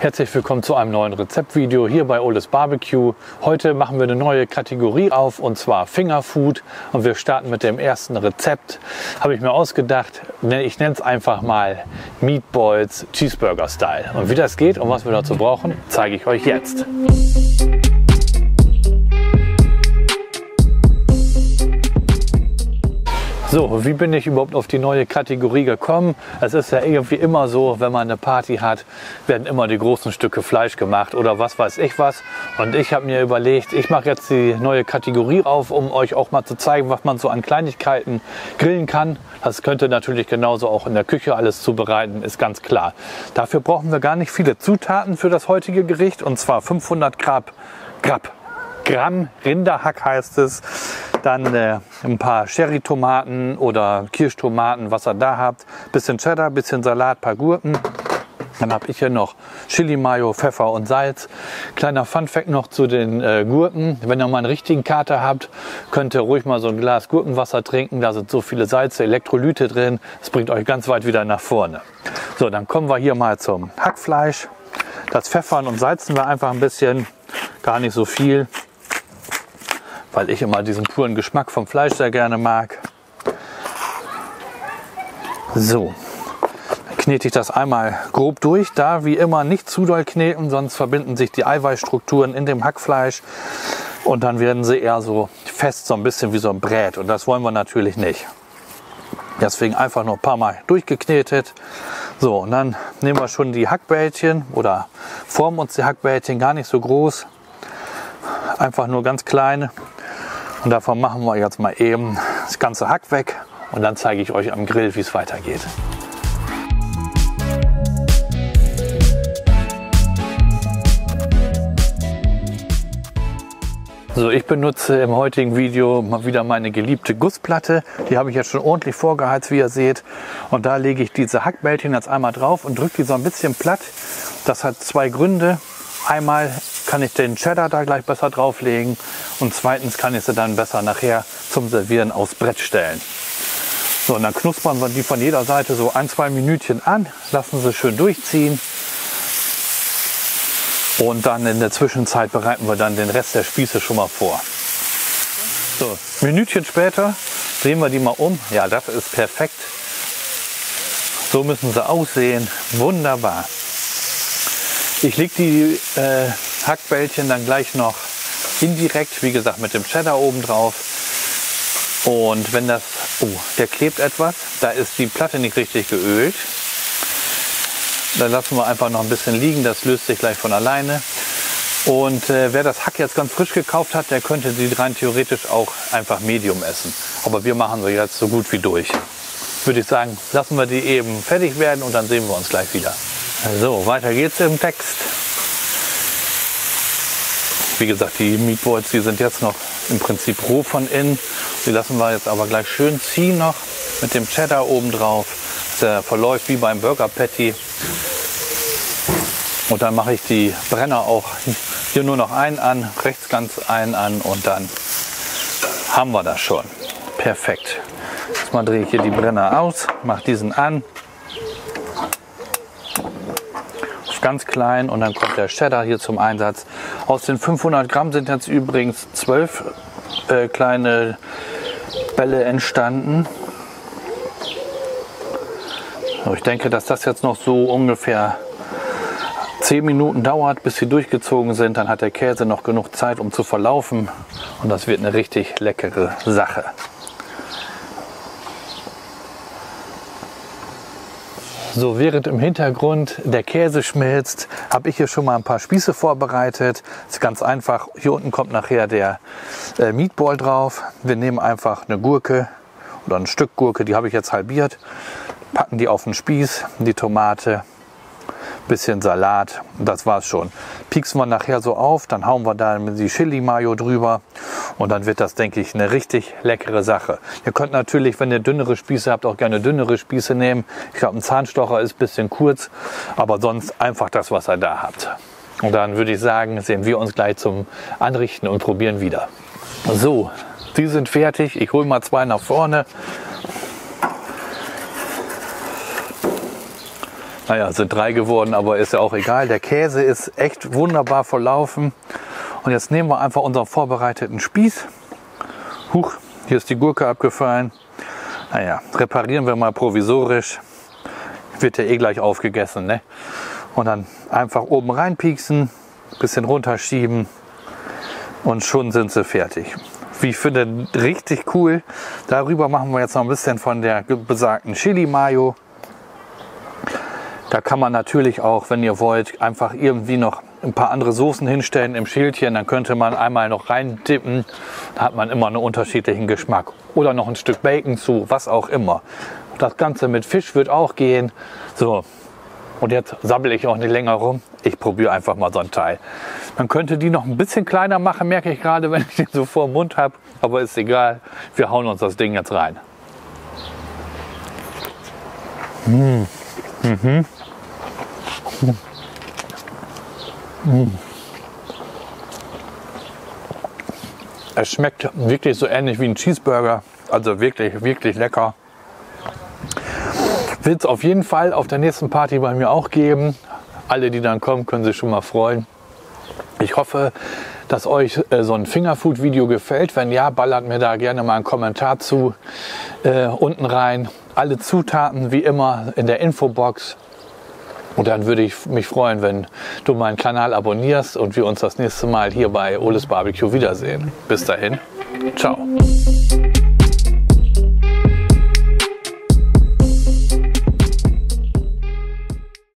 Herzlich willkommen zu einem neuen Rezeptvideo hier bei Oles BBQ. Heute machen wir eine neue Kategorie auf, und zwar Fingerfood, und wir starten mit dem ersten Rezept. Habe ich mir ausgedacht, ich nenne es einfach mal Meatballs Cheeseburger Style. Und wie das geht und was wir dazu brauchen, zeige ich euch jetzt. So, wie bin ich überhaupt auf die neue Kategorie gekommen? Es ist ja irgendwie immer so, wenn man eine Party hat, werden immer die großen Stücke Fleisch gemacht oder was weiß ich was. Und ich habe mir überlegt, ich mache jetzt die neue Kategorie auf, um euch auch mal zu zeigen, was man so an Kleinigkeiten grillen kann. Das könnte natürlich genauso auch in der Küche alles zubereiten, ist ganz klar. Dafür brauchen wir gar nicht viele Zutaten für das heutige Gericht, und zwar 500 Gramm Rinderhack heißt es. Dann ein paar Cherrytomaten oder Kirschtomaten, was ihr da habt. Bisschen Cheddar, bisschen Salat, paar Gurken. Dann habe ich hier noch Chili Mayo, Pfeffer und Salz. Kleiner Funfact noch zu den Gurken. Wenn ihr mal einen richtigen Kater habt, könnt ihr ruhig mal so ein Glas Gurkenwasser trinken. Da sind so viele Salze, Elektrolyte drin. Das bringt euch ganz weit wieder nach vorne. So, dann kommen wir hier mal zum Hackfleisch. Das pfeffern und salzen wir einfach ein bisschen. Gar nicht so viel, weil ich immer diesen puren Geschmack vom Fleisch sehr gerne mag. So, dann knete ich das einmal grob durch. Da wie immer nicht zu doll kneten, sonst verbinden sich die Eiweißstrukturen in dem Hackfleisch und dann werden sie eher so fest, so ein bisschen wie so ein Brät, und das wollen wir natürlich nicht. Deswegen einfach noch ein paar Mal durchgeknetet. So, und dann nehmen wir schon die Hackbällchen oder formen uns die Hackbällchen, gar nicht so groß, einfach nur ganz kleine. Und davon machen wir jetzt mal eben das ganze Hack weg und dann zeige ich euch am Grill, wie es weitergeht. So, ich benutze im heutigen Video mal wieder meine geliebte Gussplatte. Die habe ich jetzt schon ordentlich vorgeheizt, wie ihr seht. Und da lege ich diese Hackbällchen jetzt einmal drauf und drücke die so ein bisschen platt. Das hat zwei Gründe. Einmal kann ich den Cheddar da gleich besser drauflegen und zweitens kann ich sie dann besser nachher zum Servieren aufs Brett stellen. So, und dann knuspern wir die von jeder Seite so ein, zwei Minütchen an, lassen sie schön durchziehen. Und dann in der Zwischenzeit bereiten wir dann den Rest der Spieße schon mal vor. So, Minütchen später drehen wir die mal um. Ja, das ist perfekt. So müssen sie aussehen. Wunderbar. Ich lege die Hackbällchen dann gleich noch indirekt, wie gesagt, mit dem Cheddar oben drauf. Und wenn das, der klebt etwas, da ist die Platte nicht richtig geölt. Dann lassen wir einfach noch ein bisschen liegen, das löst sich gleich von alleine. Und wer das Hack jetzt ganz frisch gekauft hat, der könnte sie rein theoretisch auch einfach medium essen. Aber wir machen sie jetzt so gut wie durch. Würde ich sagen, lassen wir die eben fertig werden und dann sehen wir uns gleich wieder. So, weiter geht's im Text. Wie gesagt, die Meatballs, die sind jetzt noch im Prinzip roh von innen. Die lassen wir jetzt aber gleich schön ziehen noch mit dem Cheddar oben drauf. Der verläuft wie beim Burger Patty. Und dann mache ich die Brenner auch hier nur noch einen an, rechts ganz einen an und dann haben wir das schon. Perfekt. Jetzt mal drehe ich hier die Brenner aus, mache diesen an. Auf ganz klein und dann kommt der Cheddar hier zum Einsatz. Aus den 500 Gramm sind jetzt übrigens 12 kleine Bälle entstanden. So, ich denke, dass das jetzt noch so ungefähr 10 Minuten dauert, bis sie durchgezogen sind. Dann hat der Käse noch genug Zeit, um zu verlaufen. Und das wird eine richtig leckere Sache. So, während im Hintergrund der Käse schmilzt, habe ich hier schon mal ein paar Spieße vorbereitet. Das ist ganz einfach. Hier unten kommt nachher der Meatball drauf. Wir nehmen einfach eine Gurke oder ein Stück Gurke, die habe ich jetzt halbiert. Packen die auf den Spieß, die Tomate, bisschen Salat, das war's schon. Pieksen wir nachher so auf, dann hauen wir da die Chili Mayo drüber und dann wird das, denke ich, eine richtig leckere Sache. Ihr könnt natürlich, wenn ihr dünnere Spieße habt, auch gerne dünnere Spieße nehmen. Ich glaube, ein Zahnstocher ist ein bisschen kurz, aber sonst einfach das, was ihr da habt. Und dann würde ich sagen, sehen wir uns gleich zum Anrichten und probieren wieder. So, die sind fertig. Ich hole mal zwei nach vorne. Naja, sind 3 geworden, aber ist ja auch egal. Der Käse ist echt wunderbar verlaufen. Und jetzt nehmen wir einfach unseren vorbereiteten Spieß. Huch, hier ist die Gurke abgefallen. Naja, reparieren wir mal provisorisch. Wird ja eh gleich aufgegessen, ne? Und dann einfach oben reinpieksen, bisschen runterschieben und schon sind sie fertig. Wie ich finde, richtig cool. Darüber machen wir jetzt noch ein bisschen von der besagten Chili Mayo. Da kann man natürlich auch, wenn ihr wollt, einfach irgendwie noch ein paar andere Soßen hinstellen im Schälchen. Dann könnte man einmal noch reindippen. Da hat man immer einen unterschiedlichen Geschmack. Oder noch ein Stück Bacon zu, was auch immer. Das Ganze mit Fisch wird auch gehen. So, und jetzt sabbel ich auch nicht länger rum. Ich probiere einfach mal so ein Teil. Man könnte die noch ein bisschen kleiner machen, merke ich gerade, wenn ich den so vor dem Mund habe. Aber ist egal, wir hauen uns das Ding jetzt rein. Mmh. Mhm. Mmh. Es schmeckt wirklich so ähnlich wie ein Cheeseburger, also wirklich, wirklich lecker. Wird es auf jeden Fall auf der nächsten Party bei mir auch geben. Alle, die dann kommen, können sich schon mal freuen. Ich hoffe, dass euch so ein Fingerfood-Video gefällt. Wenn ja, ballert mir da gerne mal einen Kommentar zu unten rein. Alle Zutaten wie immer in der Infobox. Und dann würde ich mich freuen, wenn du meinen Kanal abonnierst und wir uns das nächste Mal hier bei Oles BBQ wiedersehen. Bis dahin, ciao.